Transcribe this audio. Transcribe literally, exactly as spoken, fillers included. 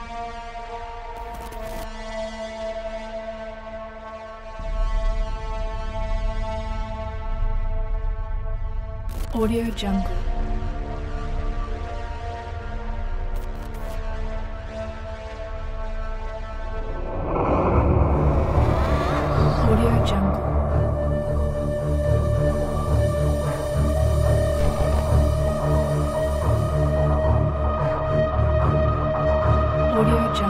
AudioJungle. AudioJungle. AudioJungle. AudioJungle. AudioJungle. AudioJungle.